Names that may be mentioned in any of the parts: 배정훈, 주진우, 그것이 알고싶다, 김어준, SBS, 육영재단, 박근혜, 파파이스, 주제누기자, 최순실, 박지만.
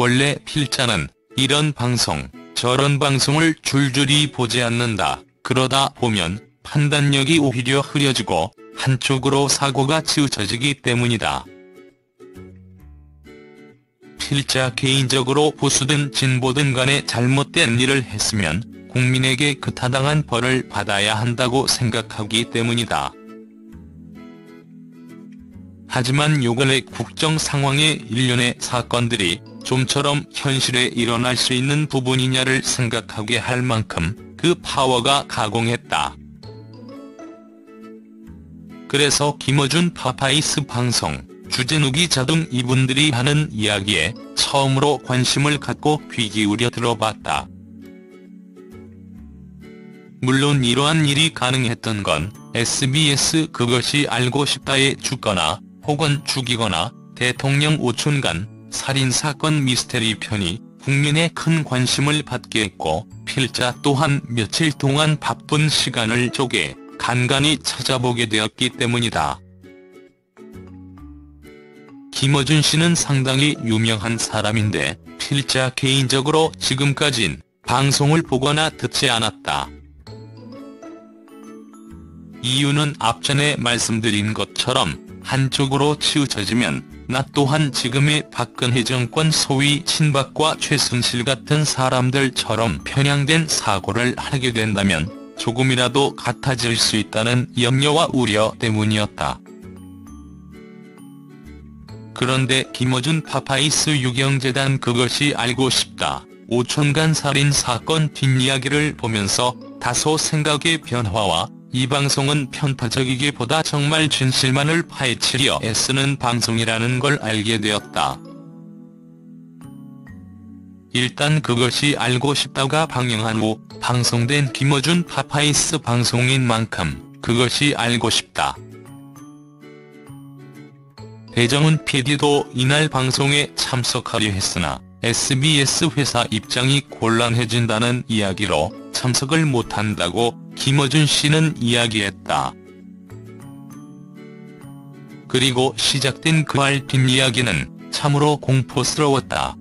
원래 필자는 이런 방송, 저런 방송을 줄줄이 보지 않는다. 그러다 보면 판단력이 오히려 흐려지고 한쪽으로 사고가 치우쳐지기 때문이다. 필자 개인적으로 보수든 진보든 간에 잘못된 일을 했으면 국민에게 그 타당한 벌을 받아야 한다고 생각하기 때문이다. 하지만 요근의 국정 상황에 일련의 사건들이 좀처럼 현실에 일어날 수 있는 부분이냐를 생각하게 할 만큼 그 파워가 가공했다. 그래서 김어준 파파이스 방송, 주제누기자 등 이분들이 하는 이야기에 처음으로 관심을 갖고 귀 기울여 들어봤다. 물론 이러한 일이 가능했던 건 SBS 그것이 알고 싶다에 죽거나 혹은 죽이거나 대통령 오춘간 살인사건 미스테리 편이 국민의 큰 관심을 받게 했고, 필자 또한 며칠 동안 바쁜 시간을 쪼개 간간히 찾아보게 되었기 때문이다. 김어준 씨는 상당히 유명한 사람인데 필자 개인적으로 지금까진 방송을 보거나 듣지 않았다. 이유는 앞전에 말씀드린 것처럼 한쪽으로 치우쳐지면 나 또한 지금의 박근혜 정권 소위 친박과 최순실 같은 사람들처럼 편향된 사고를 하게 된다면 조금이라도 같아질 수 있다는 염려와 우려 때문이었다. 그런데 김어준 파파이스 육영재단 그것이 알고 싶다, 오촌간 살인사건 뒷이야기를 보면서 다소 생각의 변화와 이 방송은 편파적이기보다 정말 진실만을 파헤치려 애쓰는 방송이라는 걸 알게 되었다. 일단 그것이 알고 싶다가 방영한 후 방송된 김어준 파파이스 방송인 만큼 그것이 알고 싶다. 배정훈 PD도 이날 방송에 참석하려 했으나 SBS 회사 입장이 곤란해진다는 이야기로 참석을 못한다고 김어준 씨는 이야기했다. 그리고 시작된 그날 뒷이야기는 참으로 공포스러웠다.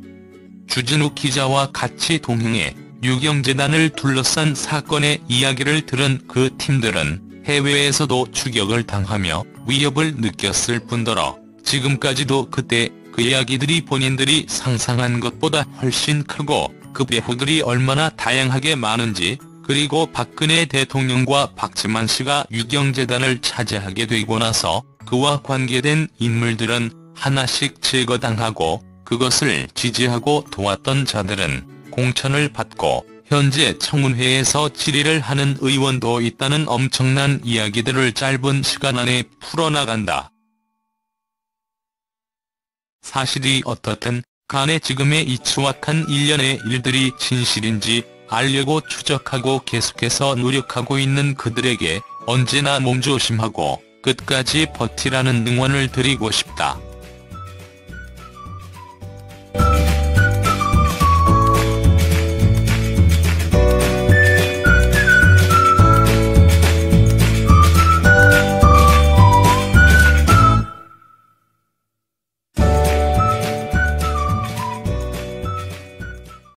주진우 기자와 같이 동행해 육영재단을 둘러싼 사건의 이야기를 들은 그 팀들은 해외에서도 추격을 당하며 위협을 느꼈을 뿐더러 지금까지도 그때 그 이야기들이 본인들이 상상한 것보다 훨씬 크고 그 배후들이 얼마나 다양하게 많은지, 그리고 박근혜 대통령과 박지만 씨가 육영재단을 차지하게 되고 나서 그와 관계된 인물들은 하나씩 제거당하고 그것을 지지하고 도왔던 자들은 공천을 받고 현재 청문회에서 질의를 하는 의원도 있다는 엄청난 이야기들을 짧은 시간 안에 풀어나간다. 사실이 어떻든 간에 지금의 이 추악한 일련의 일들이 진실인지 알려고 추적하고 계속해서 노력하고 있는 그들에게 언제나 몸조심하고 끝까지 버티라는 응원을 드리고 싶다.